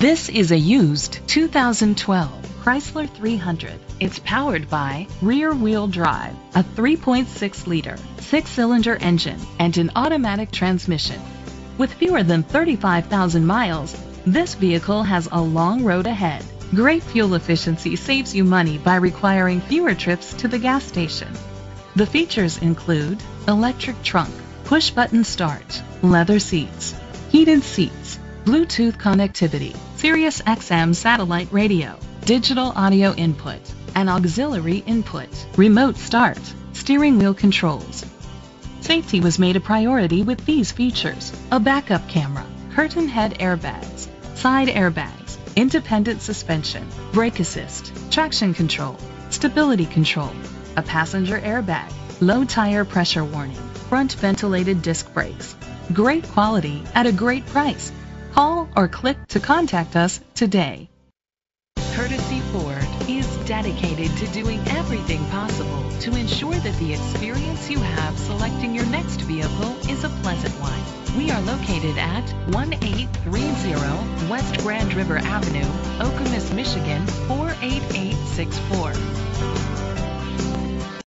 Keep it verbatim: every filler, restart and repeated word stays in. This is a used two thousand twelve Chrysler three hundred. It's powered by rear-wheel drive, a three point six liter, six-cylinder engine, and an automatic transmission. With fewer than thirty-five thousand miles, this vehicle has a long road ahead. Great fuel efficiency saves you money by requiring fewer trips to the gas station. The features include electric trunk, push-button start, leather seats, heated seats, Bluetooth connectivity, Sirius X M satellite radio, digital audio input, and auxiliary input, remote start, steering wheel controls. Safety was made a priority with these features: a backup camera, curtain head airbags, side airbags, independent suspension, brake assist, traction control, stability control, a passenger airbag, low tire pressure warning, front ventilated disc brakes. Great quality at a great price. Call or click to contact us today. Courtesy Ford is dedicated to doing everything possible to ensure that the experience you have selecting your next vehicle is a pleasant one. We are located at one eight three zero West Grand River Avenue, Okemos, Michigan four eight eight six four.